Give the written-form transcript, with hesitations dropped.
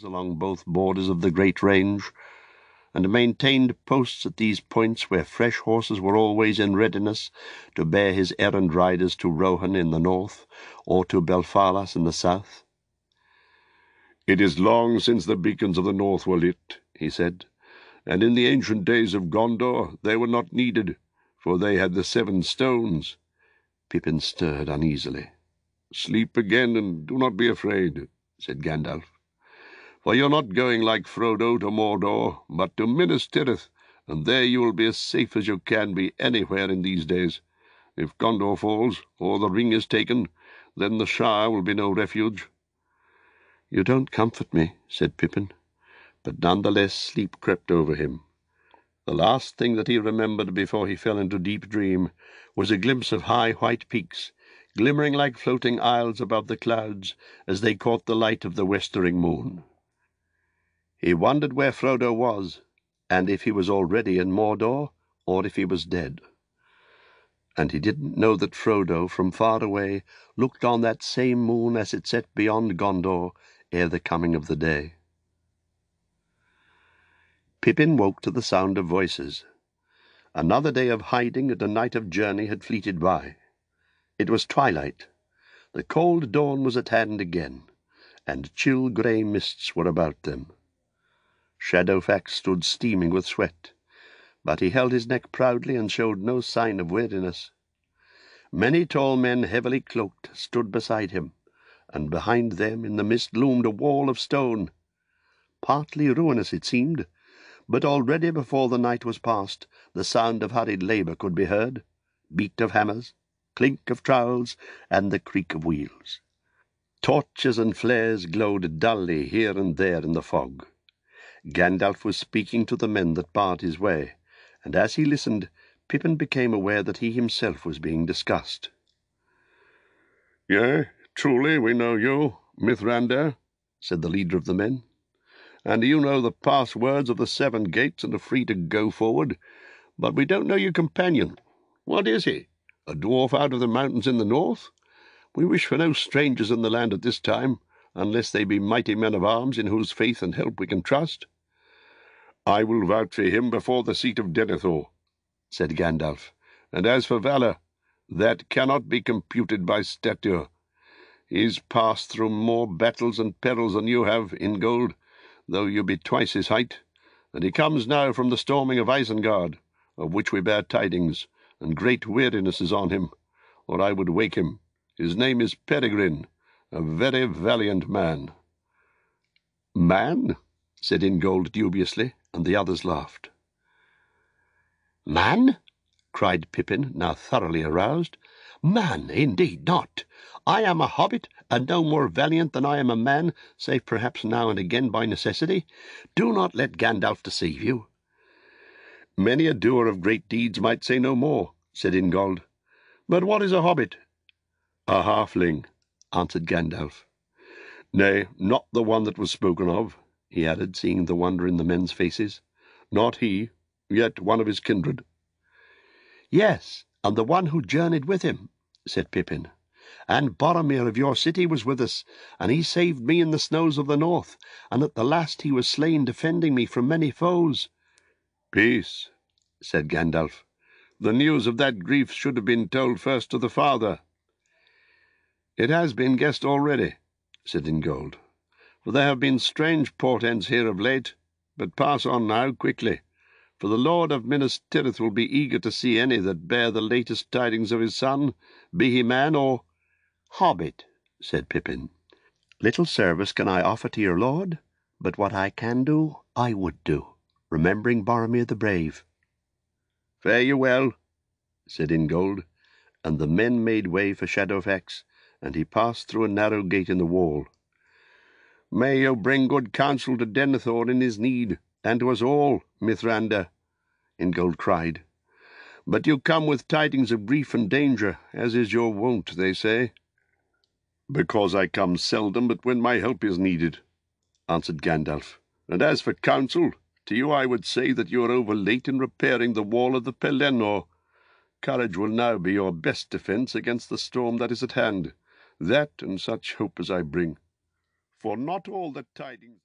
strongholds along both borders of the Great Range, and maintained posts at these points where fresh horses were always in readiness to bear his errand riders to Rohan in the north, or to Belfalas in the south. "It is long since the beacons of the north were lit," he said, "and in the ancient days of Gondor they were not needed, for they had the 7 stones. Pippin stirred uneasily. "Sleep again, and do not be afraid," said Gandalf, "for you're not going like Frodo to Mordor, but to Minas Tirith, and there you will be as safe as you can be anywhere in these days. If Gondor falls, or the ring is taken, then the Shire will be no refuge." "You don't comfort me," said Pippin, but nonetheless sleep crept over him. The last thing that he remembered before he fell into deep dream was a glimpse of high white peaks, glimmering like floating isles above the clouds as they caught the light of the westering moon. He wondered where Frodo was, and if he was already in Mordor, or if he was dead. And he didn't know that Frodo, from far away, looked on that same moon as it set beyond Gondor ere the coming of the day. Pippin woke to the sound of voices. Another day of hiding and a night of journey had fleeted by. It was twilight. The cold dawn was at hand again, and chill grey mists were about them. Shadowfax stood steaming with sweat, but he held his neck proudly and showed no sign of weariness. Many tall men, heavily cloaked, stood beside him, and behind them in the mist loomed a wall of stone. Partly ruinous, it seemed, but already before the night was past, the sound of hurried labour could be heard, beat of hammers, clink of trowels, and the creak of wheels. Torches and flares glowed dully here and there in the fog. Gandalf was speaking to the men that barred his way, and as he listened, Pippin became aware that he himself was being discussed. "Yea, truly we know you, Mithrandir," said the leader of the men, "and you know the passwords of the 7 gates and are free to go forward, but we don't know your companion. What is he? A dwarf out of the mountains in the north? We wish for no strangers in the land at this time, unless they be mighty men of arms in whose faith and help we can trust." "I will vouch for him before the seat of Denethor," said Gandalf, "and as for valour, that cannot be computed by stature. He's passed through more battles and perils than you have, Ingold, though you be twice his height, and he comes now from the storming of Isengard, of which we bear tidings, and great weariness is on him, or I would wake him. His name is Peregrine, a very valiant man." "Man?" said Ingold dubiously, and the others laughed. "Man?" cried Pippin, now thoroughly aroused. "Man, indeed not! I am a hobbit, and no more valiant than I am a man, save perhaps now and again by necessity. Do not let Gandalf deceive you." "Many a doer of great deeds might say no more," said Ingold. "But what is a hobbit?" "A halfling," answered Gandalf. "Nay, not the one that was spoken of," he added, seeing the wonder in the men's faces. "Not he, yet one of his kindred." "Yes, and the one who journeyed with him," said Pippin. "And Boromir of your city was with us, and he saved me in the snows of the north, and at the last he was slain defending me from many foes." "Peace," said Gandalf. "The news of that grief should have been told first to the father." "It has been guessed already," said Ingold, "for there have been strange portents here of late, but pass on now quickly, for the Lord of Minas Tirith will be eager to see any that bear the latest tidings of his son, be he man or—" "Hobbit," said Pippin, "little service can I offer to your lord, but what I can do, I would do, remembering Boromir the brave." "Fare you well," said Ingold, and the men made way for Shadowfax, and he passed through a narrow gate in the wall. "May you bring good counsel to Denethor in his need, and to us all, Mithrandir," Ingold cried. "But you come with tidings of grief and danger, as is your wont, they say." "Because I come seldom, but when my help is needed," answered Gandalf. "And as for counsel, to you I would say that you are over late in repairing the wall of the Pelennor. Courage will now be your best defence against the storm that is at hand, that and such hope as I bring. For not all the tidings..."